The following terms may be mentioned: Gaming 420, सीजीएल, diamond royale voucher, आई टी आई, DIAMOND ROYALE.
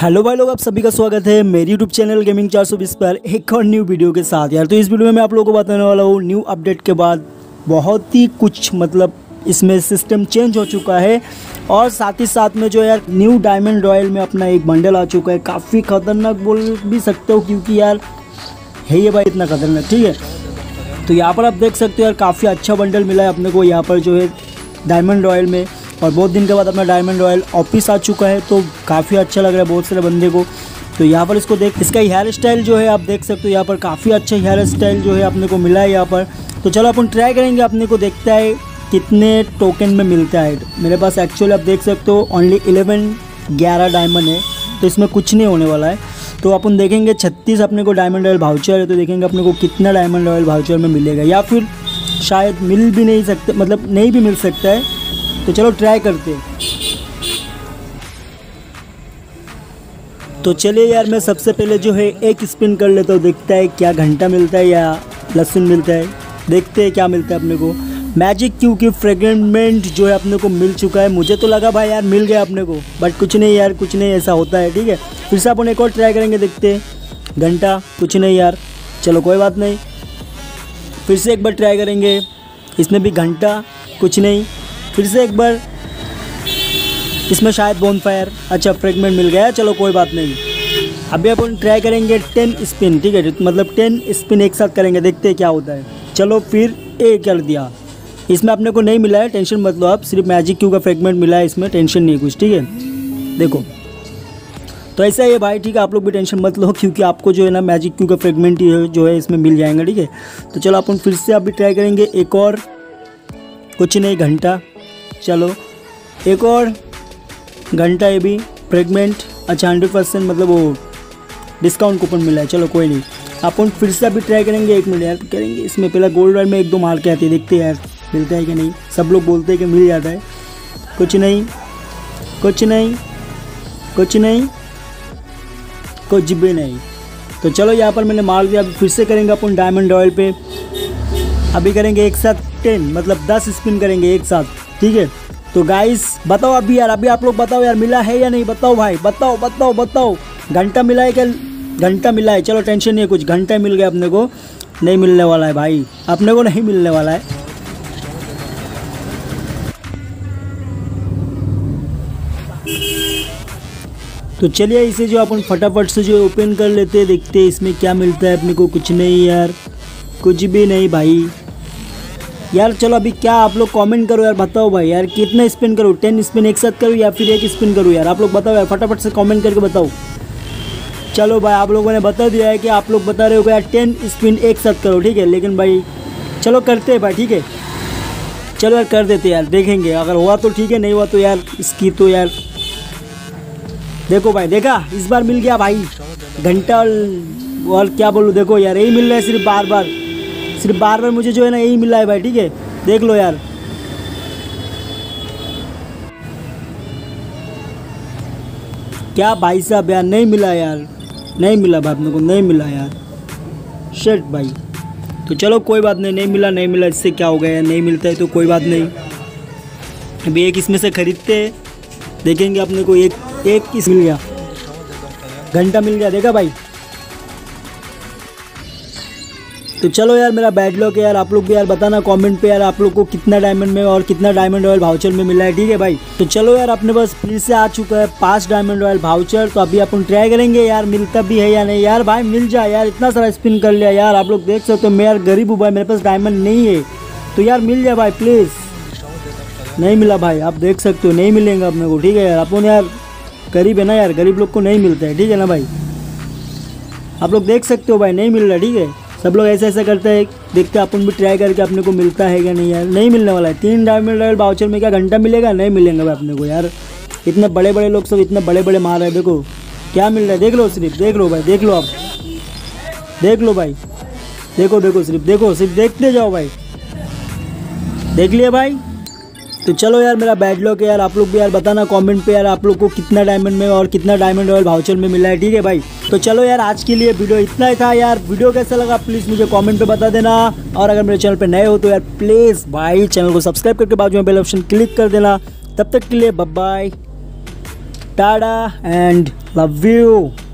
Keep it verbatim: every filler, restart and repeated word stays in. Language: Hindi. हेलो भाई लोग, आप सभी का स्वागत है मेरी यूट्यूब चैनल गेमिंग चार सौ बीस पर एक और न्यू वीडियो के साथ। यार तो इस वीडियो में मैं आप लोगों को बताने वाला हूँ न्यू अपडेट के बाद बहुत ही कुछ, मतलब इसमें सिस्टम चेंज हो चुका है और साथ ही साथ में जो यार न्यू डायमंड रॉयल में अपना एक बंडल आ चुका है। काफ़ी खतरनाक बोल भी सकते हो क्योंकि यार है ये भाई इतना खतरनाक। ठीक है, तो यहाँ पर आप देख सकते हो यार काफ़ी अच्छा बंडल मिला है अपने को यहाँ पर जो है डायमंड रॉयल में, और बहुत दिन के बाद अपना डायमंड रॉयल ऑफिस आ चुका है तो काफ़ी अच्छा लग रहा है बहुत सारे बंदे को। तो यहाँ पर इसको देख, इसका हेयर स्टाइल जो है आप देख सकते हो यहाँ पर काफ़ी अच्छा हेयर स्टाइल जो है अपने को मिला है यहाँ पर। तो चलो अपन ट्राई करेंगे, अपने को देखता है कितने टोकन में मिलता है। मेरे पास एक्चुअली आप देख सकते हो ओनली इलेवन ग्यारह डायमंड है तो इसमें कुछ नहीं होने वाला है। तो अपन देखेंगे छत्तीस अपने को डायमंड रॉयल वाउचर है तो देखेंगे अपने को कितना डायमंड रॉयल वाउचर में मिलेगा, या फिर शायद मिल भी नहीं सकते, मतलब नहीं भी मिल सकता है। तो चलो ट्राई करते हैं। तो चलिए यार, मैं सबसे पहले जो है एक स्पिन कर लेता हूँ, देखता है क्या घंटा मिलता है या लहसुन मिलता है, देखते हैं क्या मिलता है अपने को। मैजिक क्योंकि फ्रेगमेंट जो है अपने को मिल चुका है। मुझे तो लगा भाई यार मिल गया अपने को, बट कुछ नहीं यार, कुछ नहीं, ऐसा होता है। ठीक है, फिर से अपन एक और ट्राई करेंगे, देखते हैं। घंटा कुछ नहीं यार, चलो कोई बात नहीं, फिर से एक बार ट्राई करेंगे। इसमें भी घंटा कुछ नहीं, फिर से एक बार। इसमें शायद बोनफायर, अच्छा फ्रेगमेंट मिल गया, चलो कोई बात नहीं। अभी अपन ट्राई करेंगे टेन स्पिन। ठीक है, मतलब टेन स्पिन एक साथ करेंगे, देखते हैं क्या होता है। चलो फिर एक कर दिया, इसमें अपने को नहीं मिला है, टेंशन मत लो आप। सिर्फ मैजिक क्यू का फ्रेगमेंट मिला है, इसमें टेंशन नहीं कुछ। ठीक है, देखो तो ऐसा ही है भाई। ठीक है, आप लोग भी टेंशन मत लो क्योंकि आपको जो है ना मैजिक क्यू का फ्रेगमेंट जो है इसमें मिल जाएगा। ठीक है, तो चलो अपन फिर से अभी ट्राई करेंगे एक और। कुछ नहीं, घंटा, चलो एक और घंटा। ये भी फ्रेगमेंट, अच्छा हंड्रेड परसेंट मतलब वो डिस्काउंट कूपन मिला है, चलो कोई नहीं। अपन फिर से अभी ट्राई करेंगे, एक मिनट यार करेंगे। इसमें पहला गोल्ड रॉयल में एक दो मार के आती है, देखते हैं यार मिलता है कि नहीं। सब लोग बोलते हैं कि मिल जाता है। कुछ नहीं, कुछ नहीं, कुछ नहीं, कुछ भी नहीं। तो चलो यहाँ पर मैंने मार दिया। अभी फिर से करेंगे अपन डायमंड रॉयल पे, अभी करेंगे एक साथ टेन, मतलब दस स्पिन करेंगे एक साथ। ठीक है, तो गाइस बताओ अभी यार, अभी आप लोग बताओ यार मिला है या नहीं, बताओ भाई, बताओ बताओ बताओ। घंटा मिला है क्या? घंटा मिला है, चलो टेंशन नहीं है कुछ, घंटा मिल गया अपने को। नहीं मिलने वाला है भाई, अपने को नहीं मिलने वाला है। तो चलिए इसे जो अपन फटाफट से जो ओपन कर लेते हैं, देखते हैं इसमें क्या मिलता है अपने को। कुछ नहीं यार, कुछ भी नहीं भाई। यार चलो अभी क्या आप लोग कमेंट करो यार, बताओ भाई यार कितना स्पिन करूँ, टेन स्पिन एक साथ करूँ या फिर एक स्पिन करूँ? यार आप लोग बताओ यार, फटाफट से कमेंट करके बताओ। चलो भाई, आप लोगों ने बता दिया है कि आप लोग बता रहे हो यार टेन स्पिन एक साथ करो। ठीक है, लेकिन भाई चलो करते हैं भाई। ठीक है, चलो यार कर देते यार, देखेंगे अगर हुआ तो ठीक है, नहीं हुआ तो यार इसकी तो यार देखो भाई। देखा, इस बार मिल गया भाई घंटा, और क्या बोलूँ। देखो यार यही मिल रहा है सिर्फ बार बार, सिर्फ बार बार मुझे जो है ना यही मिला है भाई। ठीक है, देख लो यार। क्या भाई साहब यार, नहीं मिला यार, नहीं मिला भाई, अपने को नहीं मिला यार, शिट भाई। तो चलो कोई बात नहीं, नहीं मिला, नहीं मिला, इससे क्या हो गया यार, नहीं मिलता है तो कोई बात नहीं। अभी एक इसमें से खरीदते, देखेंगे अपने को। एक एक किस मिल गया, घंटा मिल गया, देखा भाई। तो चलो यार, मेरा बैड लॉक है यार। आप लोग भी यार बताना कमेंट पे यार, आप लोग को कितना डायमंड में और कितना डायमंड रॉयल वाउचर में मिला है। ठीक है भाई, तो चलो यार अपने पास फिर से आ चुका है पांच डायमंड रॉयल वाउचर। तो अभी अपन ट्राई करेंगे यार मिलता भी है या नहीं। यार भाई मिल जाए यार, इतना सारा स्पिन कर लिया यार। आप लोग देख सकते हो मैं यार गरीब हूँ भाई, मेरे पास डायमंड नहीं है, तो यार मिल जाए भाई प्लीज़। नहीं मिला भाई, आप देख सकते हो नहीं मिलेंगे अपने को। ठीक है यार, अपन यार गरीब है ना यार, गरीब लोग को नहीं मिलता है। ठीक है ना भाई, आप लोग देख सकते हो भाई नहीं मिल रहा। ठीक है, सब लोग ऐसा ऐसा करते हैं, देखते हैं अपन भी ट्राई करके अपने को मिलता है क्या नहीं। यार नहीं मिलने वाला है। तीन डायमंड रॉयल वाउचर में क्या घंटा मिलेगा? नहीं मिलेंगे भाई अपने को यार। इतने बड़े बड़े लोग सब इतने बड़े बड़े मार रहे हैं, देखो क्या मिल रहा है, देख लो सिर्फ, देख लो भाई, देख लो आप, देख लो भाई, देखो देखो सिर्फ, देखो सिर्फ, देखते जाओ भाई। देख लिए भाई, तो चलो यार मेरा बैड लॉक है यार, आप लोग भी यार बताना कमेंट पे यार आप लोग को कितना डायमंड में और कितना डायमंड रॉयल वाउचर में मिला है, ठीक है भाई। तो चलो यार आज के लिए वीडियो इतना ही था यार, वीडियो कैसा लगा प्लीज़ मुझे कमेंट पे बता देना, और अगर मेरे चैनल पे नए हो तो यार प्लीज़ भाई चैनल को सब्सक्राइब करके बाजू में बेल ऑप्शन क्लिक कर देना। तब तक के लिए bye bye, tata and love you.